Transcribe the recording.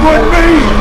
with me!